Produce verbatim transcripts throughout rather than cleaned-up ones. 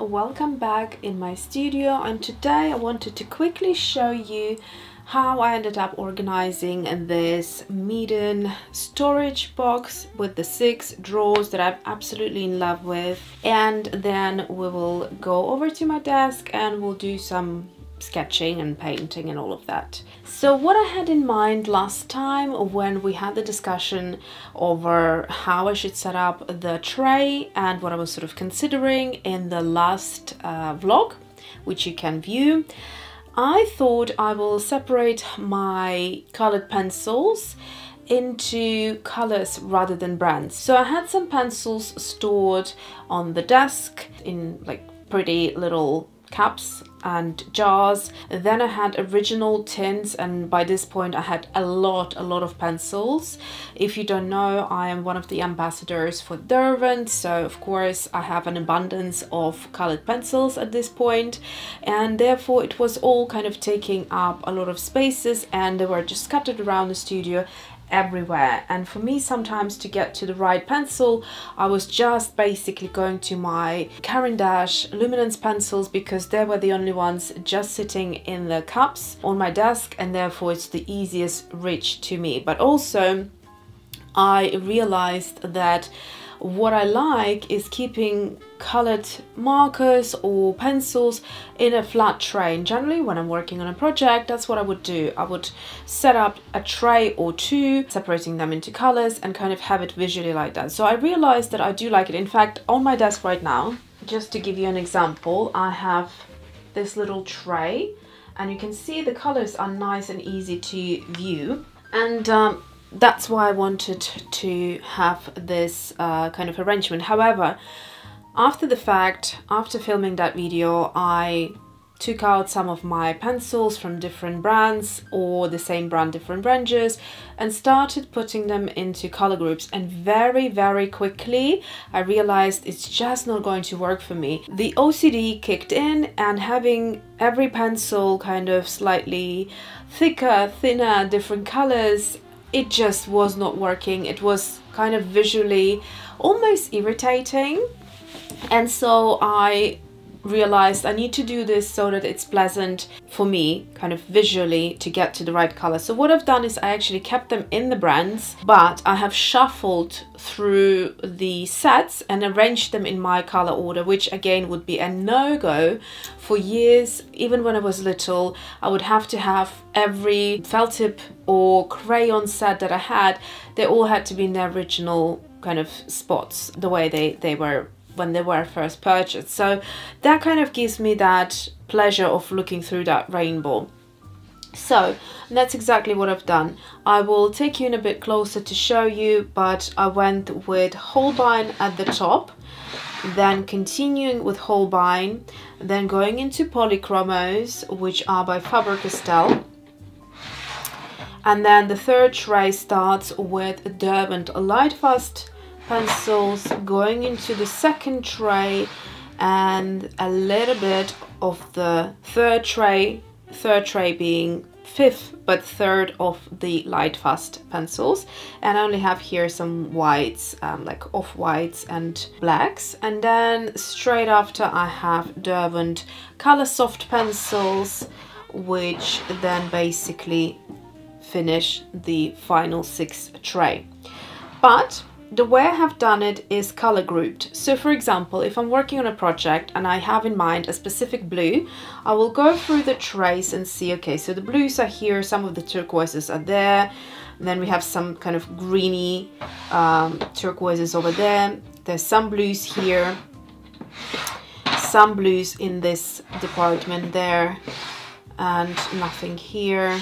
Welcome back in my studio, and today I wanted to quickly show you how I ended up organizing this Meeden storage box with the six drawers that I'm absolutely in love with, and then we will go over to my desk and we'll do some sketching and painting and all of that. So what I had in mind last time when we had the discussion over how I should set up the tray and what I was sort of considering in the last uh, vlog, which you can view, I thought I will separate my colored pencils into colors rather than brands. So I had some pencils stored on the desk in like pretty little cups and jars. Then I had original tins, and by this point I had a lot, a lot of pencils. If you don't know, I am one of the ambassadors for Derwent, so of course I have an abundance of colored pencils at this point, and therefore it was all kind of taking up a lot of spaces, and they were just scattered around the studio everywhere. And for me, sometimes to get to the right pencil, I was just basically going to my Caran d'Ache Luminance pencils, because they were the only ones just sitting in the cups on my desk, and therefore it's the easiest reach to me. But also I realized that what I like is keeping colored markers or pencils in a flat tray. And generally when I'm working on a project, that's what I would do. I would set up a tray or two, separating them into colors, and kind of have it visually like that. So I realized that I do like it. In fact, on my desk right now, just to give you an example, I have this little tray, and you can see the colors are nice and easy to view. And um, that's why I wanted to have this uh, kind of arrangement. However, after the fact, after filming that video, I took out some of my pencils from different brands, or the same brand, different ranges, and started putting them into color groups. And very, very quickly, I realized it's just not going to work for me. The O C D kicked in, and having every pencil kind of slightly thicker, thinner, different colors, it just was not working. It was kind of visually almost irritating. And so I realized I need to do this so that it's pleasant for me, kind of visually, to get to the right color. So what I've done is I actually kept them in the brands, but I have shuffled through the sets and arranged them in my color order, which again would be a no-go. For years, even when I was little, I would have to have every felt tip or crayon set that I had. They all had to be in their original kind of spots, the way they, they were when they were first purchased. So that kind of gives me that pleasure of looking through that rainbow. So that's exactly what I've done. I will take you in a bit closer to show you, but I went with Holbein at the top, then continuing with Holbein, then going into Polychromos, which are by Faber-Castell. And then the third tray starts with Derwent Lightfast pencils, going into the second tray and a little bit of the third tray, third tray being fifth but third of the Lightfast pencils. And I only have here some whites, um, like off-whites and blacks. And then straight after I have Derwent Coloursoft pencils, which then basically finish the final sixth tray. But the way I have done it is color grouped. So for example, if I'm working on a project and I have in mind a specific blue, I will go through the trays and see, okay, so the blues are here, some of the turquoises are there, and then we have some kind of greeny um, turquoises over there. There's some blues here, some blues in this department there, and nothing here,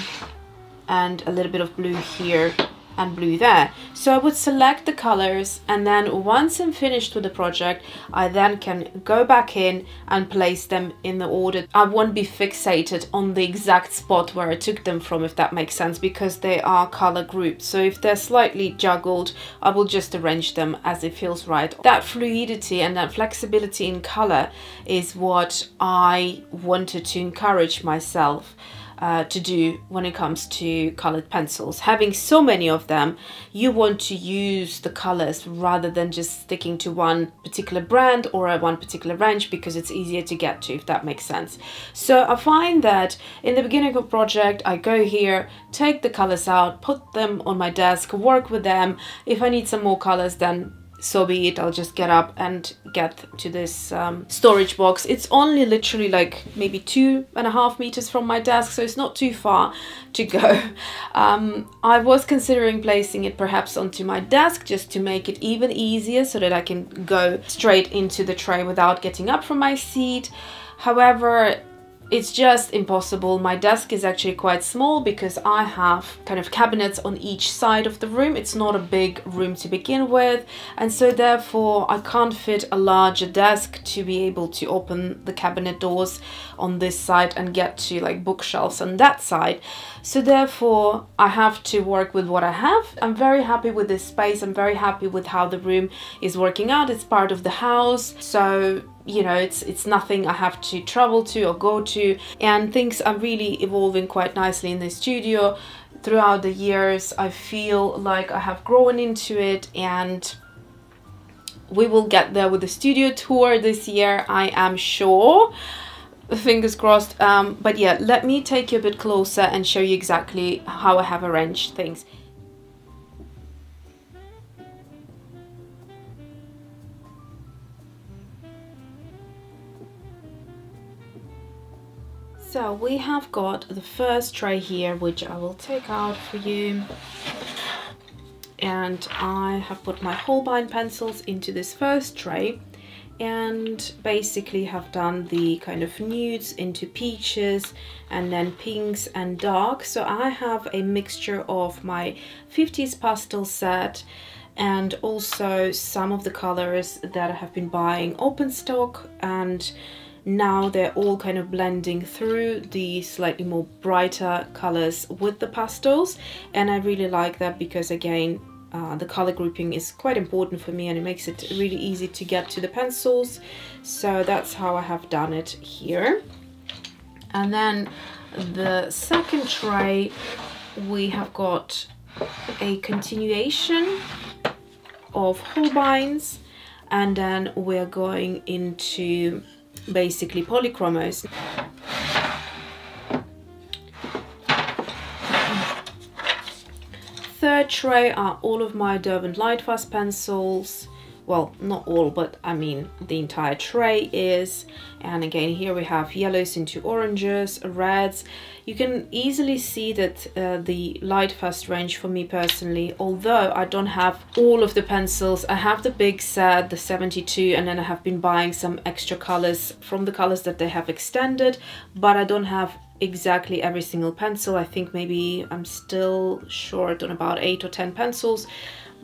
and a little bit of blue here, and blue there. So I would select the colors, and then once I'm finished with the project, I then can go back in and place them in the order. I won't be fixated on the exact spot where I took them from, if that makes sense, because they are color grouped. So if they're slightly juggled, I will just arrange them as it feels right. That fluidity and that flexibility in color is what I wanted to encourage myself uh, to do when it comes to colored pencils. Having so many of them, you want to use the colors rather than just sticking to one particular brand or a one particular range, because it's easier to get to, if that makes sense. So I find that in the beginning of project, I go here, take the colors out, put them on my desk, work with them. If I need some more colors, then so be it, I'll just get up and get to this um, storage box. It's only literally like maybe two and a half meters from my desk, so it's not too far to go. Um, I was considering placing it perhaps onto my desk just to make it even easier so that I can go straight into the tray without getting up from my seat. However, it's just impossible. My desk is actually quite small because I have kind of cabinets on each side of the room. It's not a big room to begin with, and so therefore I can't fit a larger desk to be able to open the cabinet doors on this side and get to like bookshelves on that side. So therefore I have to work with what I have. I'm very happy with this space. I'm very happy with how the room is working out. It's part of the house, so you know, it's it's nothing I have to travel to or go to, and things are really evolving quite nicely in the studio throughout the years. I feel like I have grown into it, and we will get there with the studio tour this year, I am sure. Fingers crossed. Um, but yeah, let me take you a bit closer and show you exactly how I have arranged things. So we have got the first tray here, which I will take out for you. And I have put my Holbein pencils into this first tray, and basically have done the kind of nudes into peaches and then pinks and dark. So I have a mixture of my fifties pastel set and also some of the colors that I have been buying open stock, and now they're all kind of blending through the slightly more brighter colors with the pastels, and I really like that because again uh, the color grouping is quite important for me, and it makes it really easy to get to the pencils. So that's how I have done it here. And then the second tray, we have got a continuation of Holbeins, and then we're going into basically Polychromos. Third tray are all of my Derwent Lightfast pencils. Well, not all, but I mean the entire tray is. And again, here we have yellows into oranges, reds. You can easily see that uh, the Lightfast range for me personally, although I don't have all of the pencils, I have the big set, the seventy-two, and then I have been buying some extra colors from the colors that they have extended, but I don't have exactly every single pencil. I think maybe I'm still short on about eight or ten pencils.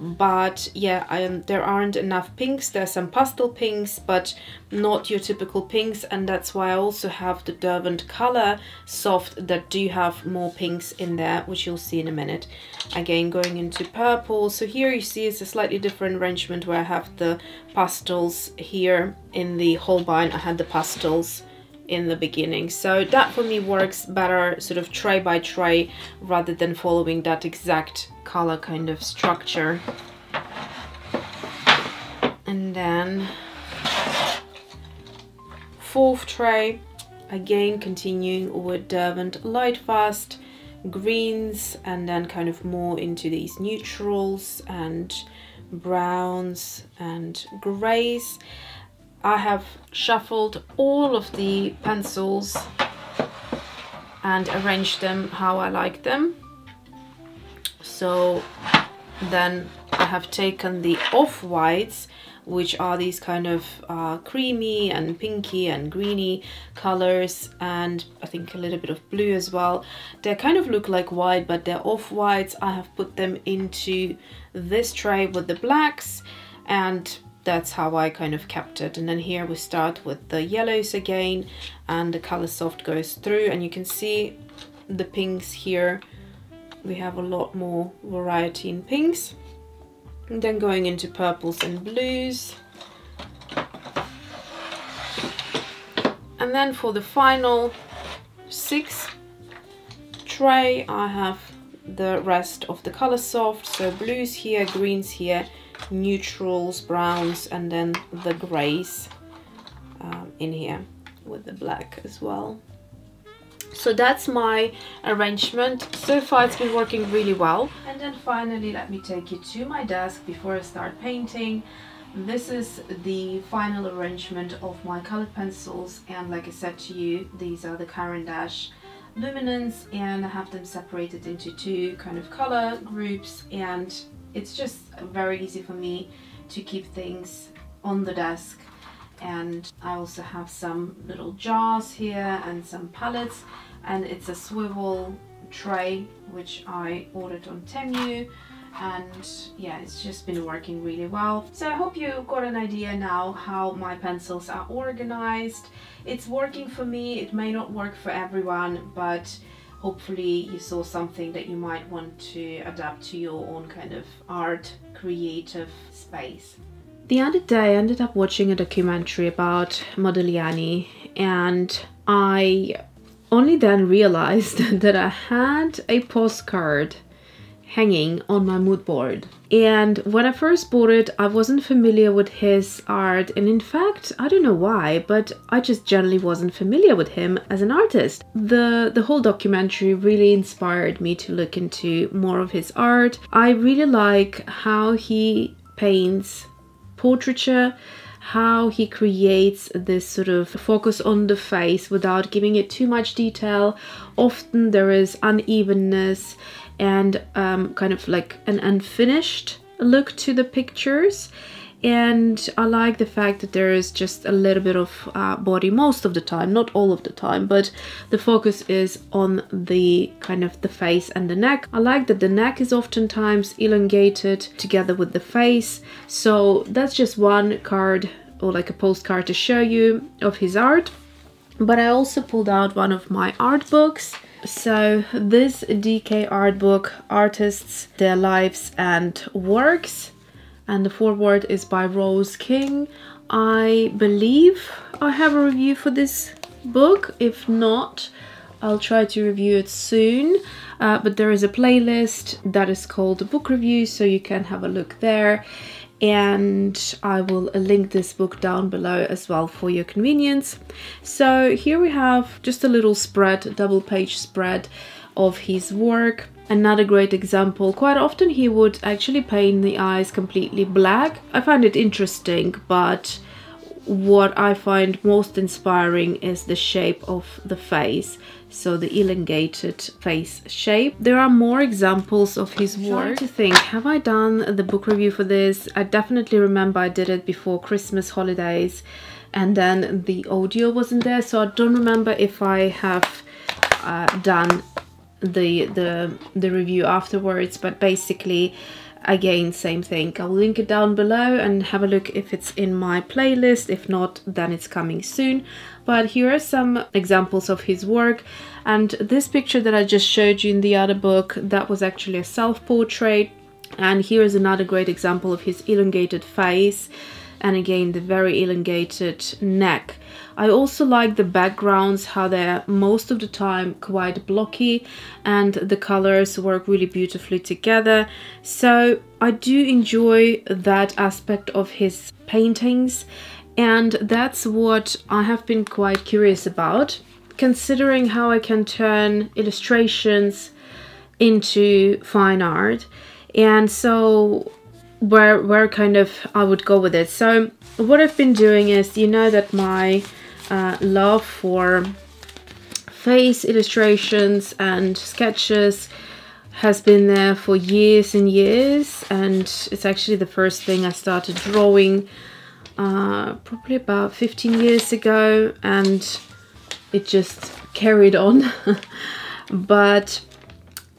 But yeah, I am, there aren't enough pinks. There's some pastel pinks, but not your typical pinks, and that's why I also have the Derwent Coloursoft that do have more pinks in there, which you'll see in a minute. Again, going into purple. So here you see it's a slightly different arrangement where I have the pastels here. In the Holbein, I had the pastels in the beginning, so that for me works better sort of tray by tray rather than following that exact color kind of structure. And then fourth tray, again continuing with Derwent Lightfast greens, and then kind of more into these neutrals and browns and grays. I have shuffled all of the pencils and arranged them how I like them. So then I have taken the off-whites, which are these kind of uh, creamy and pinky and greeny colors, and I think a little bit of blue as well. They kind of look like white, but they're off-whites. I have put them into this tray with the blacks, and that's how I kind of kept it. And then here we start with the yellows again, and the Coloursoft goes through, and you can see the pinks here. We have a lot more variety in pinks, and then going into purples and blues. And then for the final six, tray I have the rest of the Coloursoft, so blues here, greens here, neutrals, browns, and then the greys um, in here with the black as well. So that's my arrangement. So far it's been working really well. And then finally let me take you to my desk before I start painting. This is the final arrangement of my colored pencils, and like I said to you, these are the Caran d'Ache Luminance, and I have them separated into two kind of color groups, and it's just very easy for me to keep things on the desk. And I also have some little jars here and some palettes, and it's a swivel tray which I ordered on Temu, and yeah, it's just been working really well. So I hope you got an idea now how my pencils are organized. It's working for me, it may not work for everyone, but hopefully you saw something that you might want to adapt to your own kind of art creative space. The other day I ended up watching a documentary about Modigliani, and I only then realized that I had a postcard hanging on my mood board. And when I first bought it, I wasn't familiar with his art, and in fact, I don't know why, but I just generally wasn't familiar with him as an artist. The, the whole documentary really inspired me to look into more of his art. I really like how he paints portraiture, how he creates this sort of focus on the face without giving it too much detail. Often there is unevenness and um, kind of like an unfinished look to the pictures, and I like the fact that there is just a little bit of uh, body most of the time, not all of the time, but the focus is on the kind of the face and the neck. I like that the neck is oftentimes elongated together with the face. So that's just one card, or like a postcard, to show you of his art. But I also pulled out one of my art books. So this D K art book, Artists, Their Lives and Works, and the foreword is by Rose King. I believe I have a review for this book. If not, I'll try to review it soon. Uh, but there is a playlist that is called Book Review, so you can have a look there. And I will link this book down below as well for your convenience. So here we have just a little spread, a double page spread of his work. Another great example, quite often he would actually paint the eyes completely black. I find it interesting, but what I find most inspiring is the shape of the face, so the elongated face shape. There are more examples of his work. I'm trying to think, have I done the book review for this? I definitely remember I did it before Christmas holidays, and then the audio wasn't there, so I don't remember if I have uh, done the the the review afterwards. But basically, again, same thing. I'll link it down below and have a look if it's in my playlist. If not, then it's coming soon. But here are some examples of his work, and this picture that I just showed you in the other book, that was actually a self-portrait. And here is another great example of his elongated face, and again the very elongated neck. I also like the backgrounds, how they're most of the time quite blocky, and the colors work really beautifully together. So I do enjoy that aspect of his paintings, and that's what I have been quite curious about, considering how I can turn illustrations into fine art, and so where where kind of I would go with it. So what I've been doing is, you know that my uh, love for face illustrations and sketches has been there for years and years, and it's actually the first thing I started drawing uh, probably about fifteen years ago, and it just carried on. But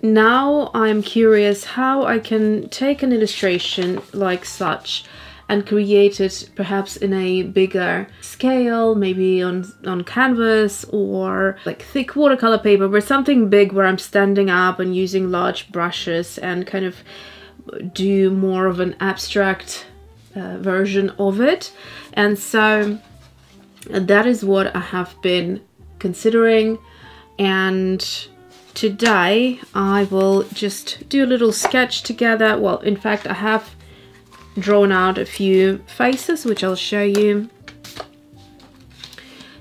now I'm curious how I can take an illustration like such and create it perhaps in a bigger scale, maybe on, on canvas or like thick watercolor paper, where something big where I'm standing up and using large brushes and kind of do more of an abstract uh, version of it. And so that is what I have been considering, and today I will just do a little sketch together. Well, in fact, I have drawn out a few faces which I'll show you.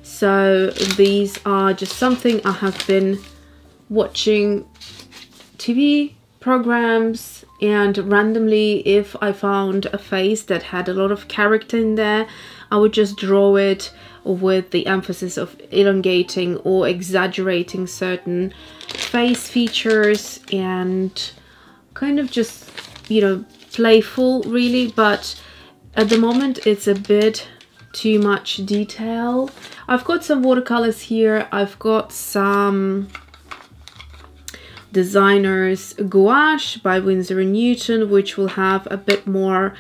So these are just something I have been watching T V programs, and randomly if I found a face that had a lot of character in there, I would just draw it with the emphasis of elongating or exaggerating certain face features, and kind of just, you know, playful really. But at the moment it's a bit too much detail. I've got some watercolors here, I've got some designers gouache by Winsor and Newton, which will have a bit more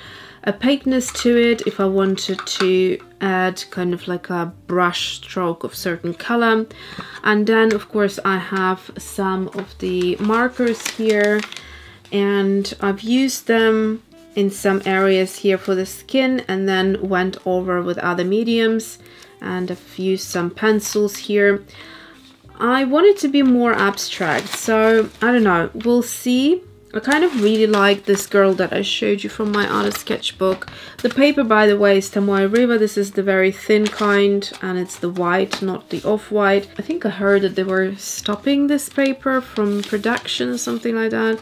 opaqueness to it if I wanted to add kind of like a brush stroke of certain color. And then of course I have some of the markers here, and I've used them in some areas here for the skin, and then went over with other mediums, and I've used some pencils here. I want it to be more abstract, so I don't know, we'll see. I kind of really like this girl that I showed you from my artist sketchbook. The paper, by the way, is Tomoe River. This is the very thin kind, and it's the white, not the off-white. I think I heard that they were stopping this paper from production or something like that,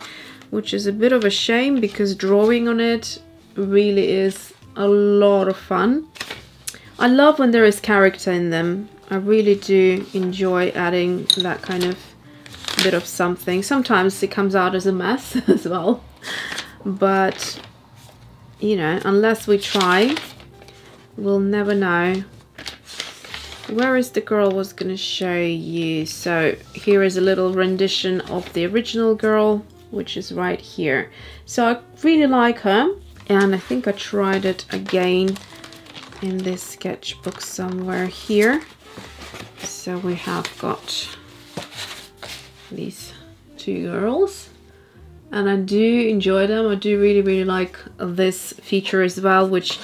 which is a bit of a shame because drawing on it really is a lot of fun. I love when there is character in them. I really do enjoy adding that kind of bit of something. Sometimes it comes out as a mess as well, but you know, unless we try, we'll never know. Where is the girl I was gonna show you? So here is a little rendition of the original girl, which is right here. So I really like her, and I think I tried it again in this sketchbook somewhere here. So we have got these two girls, and I do enjoy them. I do really really like this feature as well, which,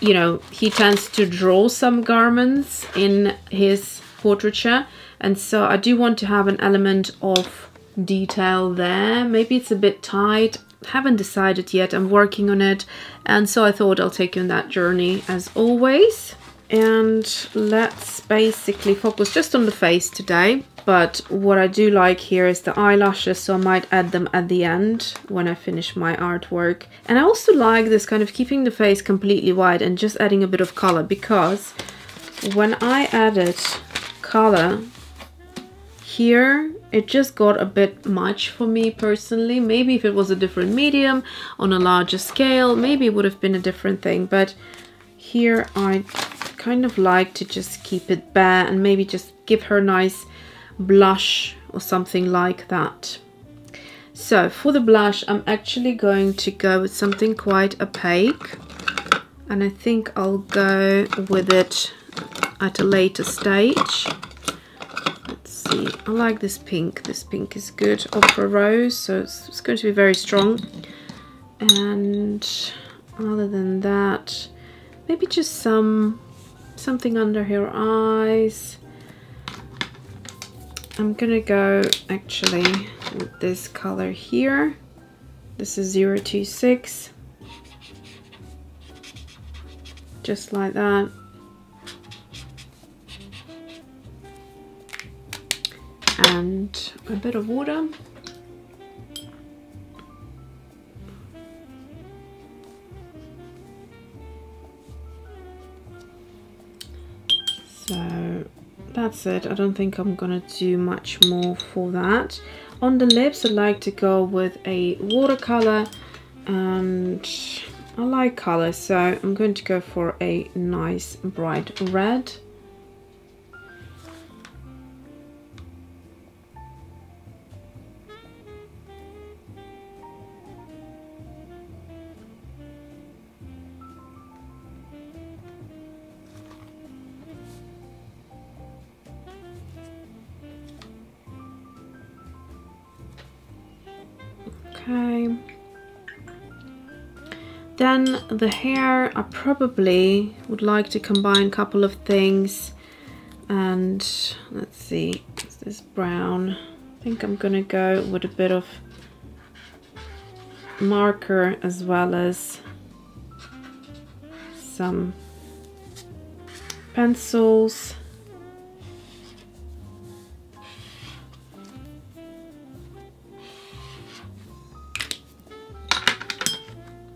you know, he tends to draw some garments in his portraiture, and so I do want to have an element of detail there. Maybe it's a bit tight, haven't decided yet, I'm working on it, and so I thought I'll take you on that journey as always. And let's basically focus just on the face today, but what I do like here is the eyelashes, so I might add them at the end when I finish my artwork. And I also like this kind of keeping the face completely white and just adding a bit of color, because when I added color here, it just got a bit much for me personally. Maybe if it was a different medium on a larger scale, maybe it would have been a different thing, but here I kind of like to just keep it bare and maybe just give her a nice blush or something like that. So for the blush, I'm actually going to go with something quite opaque, and I think I'll go with it at a later stage. I like this pink. This pink is good. Opera Rose, so it's, it's going to be very strong. And other than that, maybe just some something under her eyes. I'm gonna go actually with this color here. This is zero two six. Just like that. And a bit of water. So that's it. I don't think I'm gonna do much more for that. On the lips, I like to go with a watercolor, and I like color, so I'm going to go for a nice bright red. Okay, then the hair, I probably would like to combine a couple of things, and let's see, it's this brown, I think I'm gonna go with a bit of marker as well as some pencils.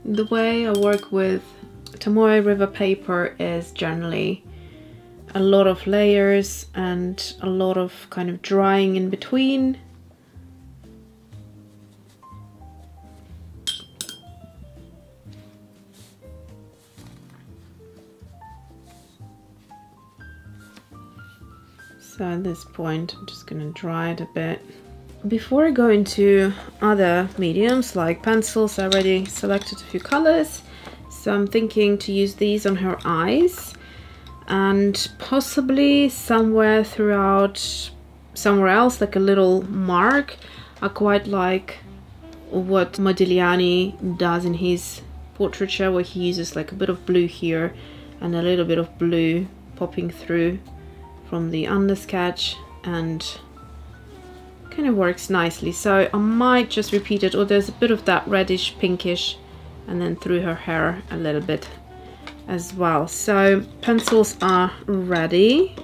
The way I work with Tomoe River paper is generally a lot of layers and a lot of kind of drying in between. So at this point I'm just going to dry it a bit. Before I go into other mediums like pencils, I already selected a few colors. So I'm thinking to use these on her eyes and possibly somewhere throughout, somewhere else, like a little mark. I quite like what Modigliani does in his portraiture, where he uses like a bit of blue here and a little bit of blue popping through from the undersketch, and kind of works nicely. So I might just repeat it, or there's a bit of that reddish pinkish and then through her hair a little bit as well. So pencils are ready.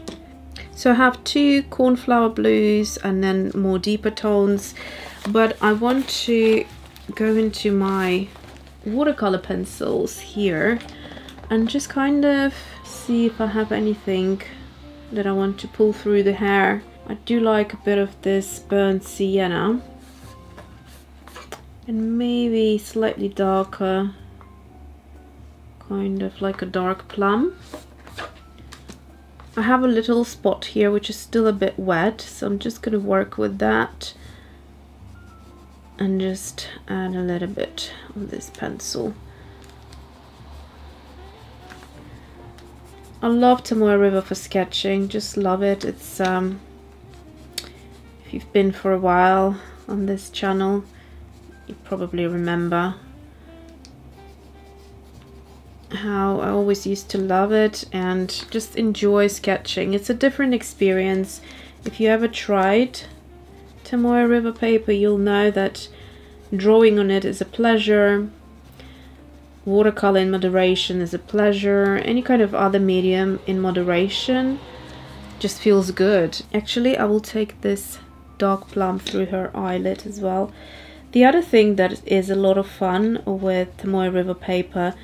So I have two cornflower blues and then more deeper tones, but I want to go into my watercolor pencils here and just kind of see if I have anything that I want to pull through the hair. I do like a bit of this burnt sienna and maybe slightly darker, kind of like a dark plum. I have a little spot here which is still a bit wet, so I'm just going to work with that and just add a little bit of this pencil. I love Tomoe River for sketching, just love it. It's um, if you've been for a while on this channel, you probably remember how I always used to love it and just enjoy sketching. It's a different experience. If you ever tried Tomoe River paper, you'll know that drawing on it is a pleasure. Watercolor in moderation is a pleasure. Any kind of other medium in moderation just feels good. Actually, I will take this dark plum through her eyelid as well. The other thing that is a lot of fun with Tomoe River paper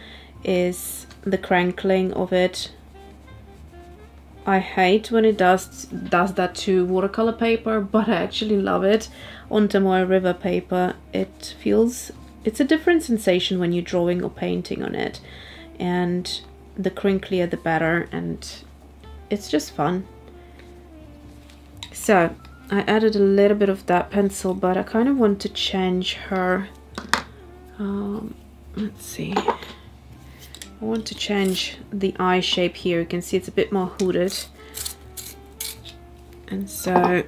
is the crinkling of it. I hate when it does does that to watercolor paper, but I actually love it on Tomoe River paper. It feels It's a different sensation when you're drawing or painting on it, and the crinklier the better, and it's just fun. So I added a little bit of that pencil, but I kind of want to change her, um, let's see, I want to change the eye shape here. You can see it's a bit more hooded, and so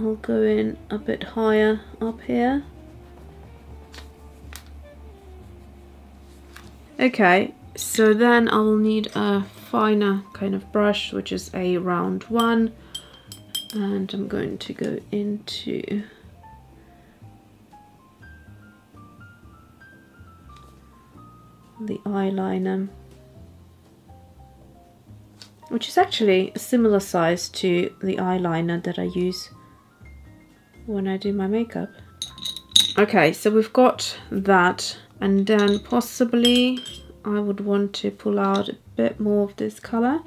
I'll go in a bit higher up here. Okay, so then I will need a finer kind of brush, which is a round one, and I'm going to go into the eyeliner, which is actually a similar size to the eyeliner that I use when I do my makeup. Okay, so we've got that. And then possibly I would want to pull out a bit more of this color,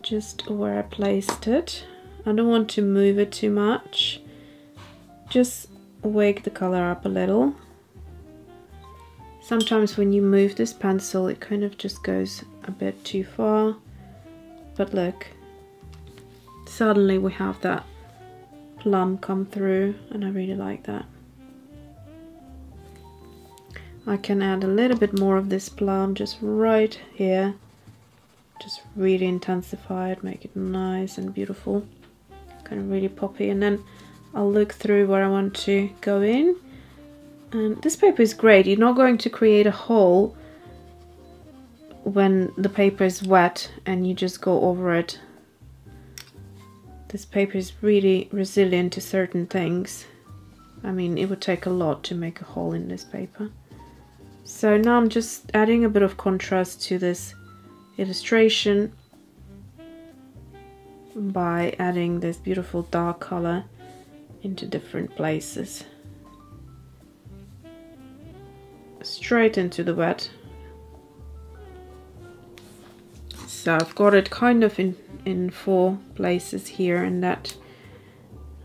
just where I placed it. I don't want to move it too much, just wake the color up a little. Sometimes when you move this pencil, it kind of just goes a bit too far, but look, suddenly we have that plum come through, and I really like that. I can add a little bit more of this plum just right here, just really intensify it, make it nice and beautiful, kind of really poppy. And then I'll look through where I want to go in. And this paper is great. You're not going to create a hole when the paper is wet and you just go over it. This paper is really resilient to certain things. I mean, it would take a lot to make a hole in this paper. So now I'm just adding a bit of contrast to this illustration by adding this beautiful dark color into different places. Straight into the wet. So I've got it kind of in, in four places here and that.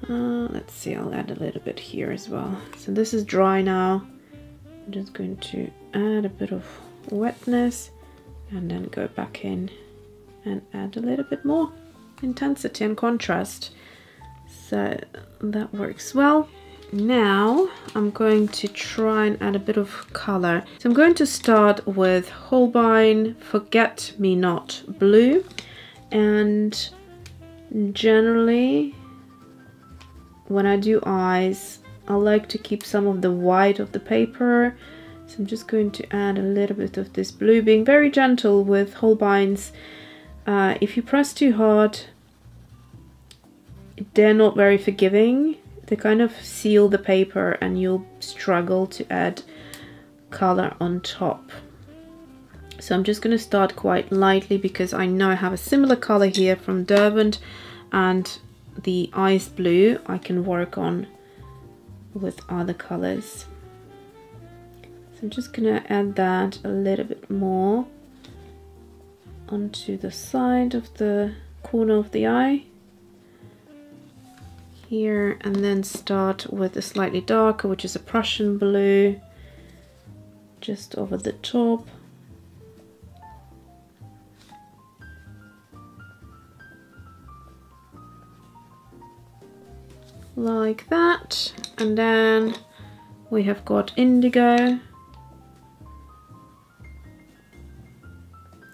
Uh, let's see, I'll add a little bit here as well. So this is dry now. I'm just going to add a bit of wetness and then go back in and add a little bit more intensity and contrast. So that works well. Now I'm going to try and add a bit of color. So I'm going to start with Holbein Forget Me Not Blue, and generally when I do eyes I like to keep some of the white of the paper, so I'm just going to add a little bit of this blue, being very gentle with Holbeins. Uh, if you press too hard they're not very forgiving. They kind of seal the paper and you'll struggle to add color on top. So I'm just going to start quite lightly because I know I have a similar color here from Derwent, and the ice blue I can work on with other colors. So I'm just going to add that a little bit more onto the side of the corner of the eye. Here, and then start with a slightly darker, which is a Prussian blue, just over the top. Like that. And then we have got indigo.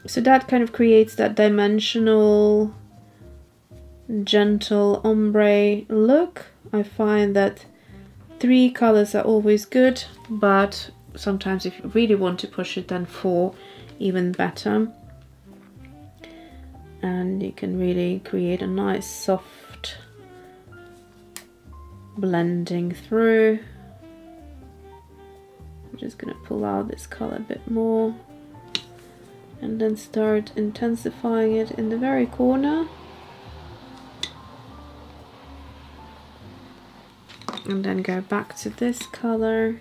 So that kind of creates that dimensional gentle ombre look. I find that three colors are always good, but sometimes if you really want to push it, then four even better, and you can really create a nice soft blending through. I'm just going to pull out this color a bit more and then start intensifying it in the very corner. And then go back to this color,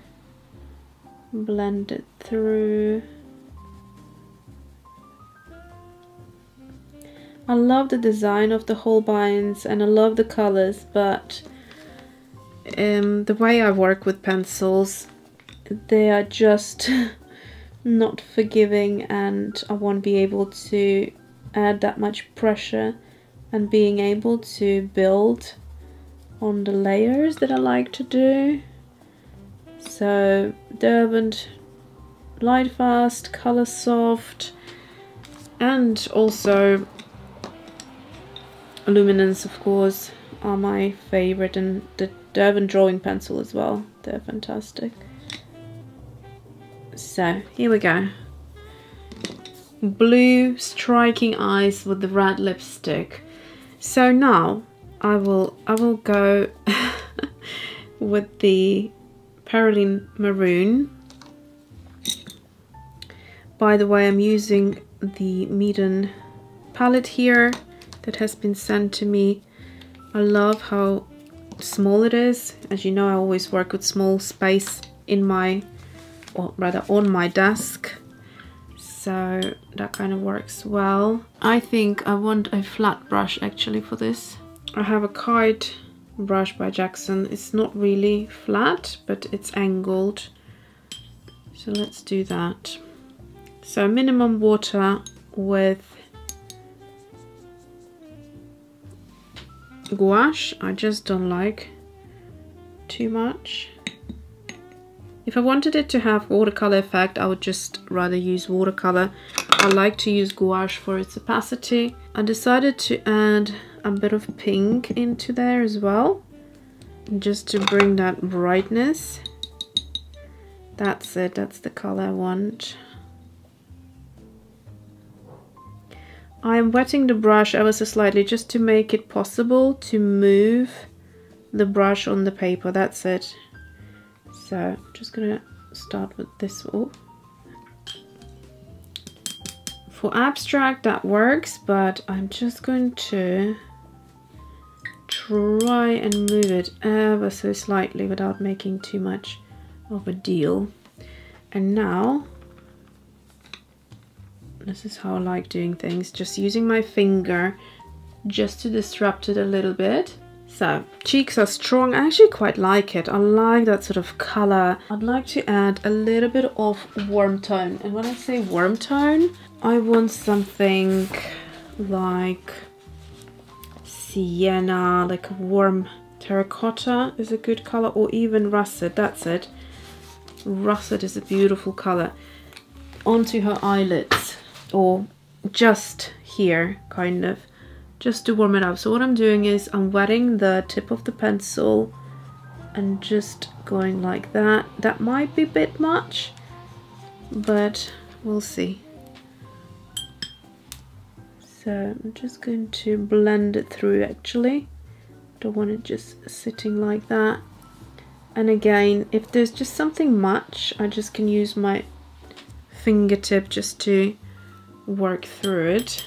blend it through. I love the design of the Holbeins and I love the colors, but um, the way I work with pencils, they are just not forgiving, and I won't be able to add that much pressure and being able to build on the layers that I like to do. So Derwent Lightfast, Coloursoft, and also Luminance, of course, are my favorite, and the Derwent drawing pencil as well. They're fantastic. So here we go. Blue striking eyes with the red lipstick. So now I will I will go with the Perylene Maroon. By the way, I'm using the Meeden palette here that has been sent to me. I love how small it is. As you know, I always work with small space in my, or rather on my desk. So that kind of works well. I think I want a flat brush actually for this. I have a kite brush by Jackson. It's not really flat, but it's angled. So let's do that. So minimum water with gouache. I just don't like too much. If I wanted it to have watercolor effect, I would just rather use watercolor. I like to use gouache for its opacity. I decided to add a bit of pink into there as well, just to bring that brightness. That's it, that's the color I want. I'm wetting the brush ever so slightly just to make it possible to move the brush on the paper, that's it. So I'm just gonna start with this. Oh. For abstract that works, but I'm just going to try and move it ever so slightly without making too much of a deal. And now, this is how I like doing things, just using my finger just to disrupt it a little bit. So, cheeks are strong. I actually quite like it. I like that sort of color. I'd like to add a little bit of warm tone. And when I say warm tone, I want something like sienna, like a warm terracotta is a good color, or even russet, that's it. Russet is a beautiful color. Onto her eyelids, or just here, kind of, just to warm it up. So what I'm doing is I'm wetting the tip of the pencil and just going like that. That might be a bit much, but we'll see. So I'm just going to blend it through actually. Don't want it just sitting like that. And again, if there's just something much, I just can use my fingertip just to work through it.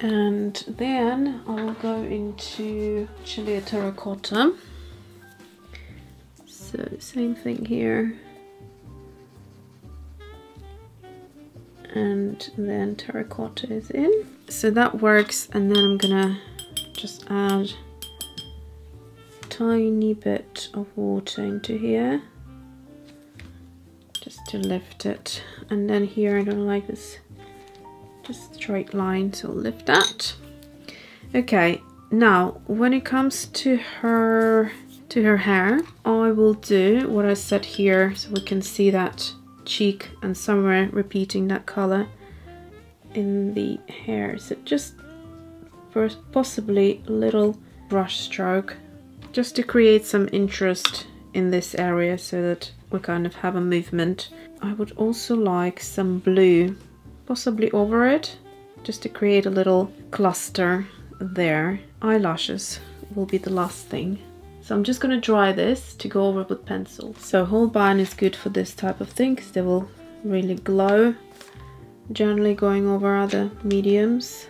And then I'll go into Chile Terracotta. So same thing here. And then terracotta is in. So that works, and then I'm gonna just add a tiny bit of water into here just to lift it. And then here, I don't like this just straight line, so I'll lift that. Okay, now when it comes to her to her hair, I will do what I said here, so we can see that cheek and somewhere repeating that color in the hair. So just first, possibly a little brush stroke just to create some interest in this area so that we kind of have a movement. I would also like some blue possibly over it just to create a little cluster there. Eyelashes will be the last thing. So I'm just going to dry this to go over with pencil. So Holbein is good for this type of thing because they will really glow. Generally going over other mediums.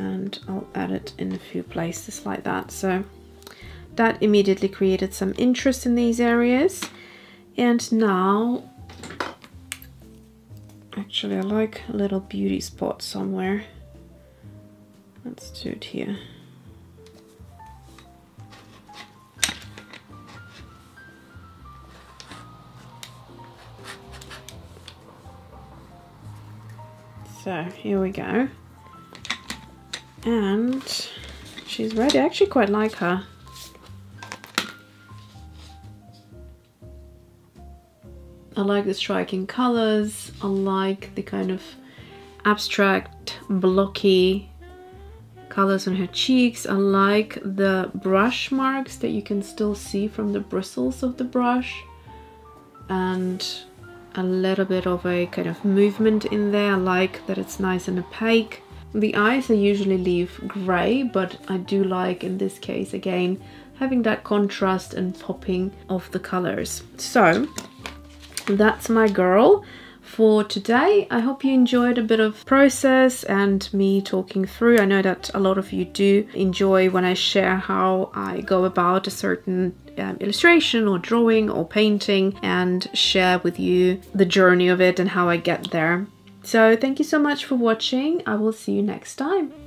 And I'll add it in a few places like that. So that immediately created some interest in these areas. And now, actually I like a little beauty spot somewhere. Let's do it here. So here we go. And she's ready. I actually quite like her. I like the striking colors. I like the kind of abstract, blocky colors on her cheeks. I like the brush marks that you can still see from the bristles of the brush. And a little bit of a kind of movement in there. I like that it's nice and opaque. The eyes I usually leave grey, but I do like in this case again having that contrast and popping of the colours. So that's my girl for today. I hope you enjoyed a bit of process and me talking through. I know that a lot of you do enjoy when I share how I go about a certain Um, illustration or drawing or painting and share with you the journey of it and how I get there. So thank you so much for watching. I will see you next time.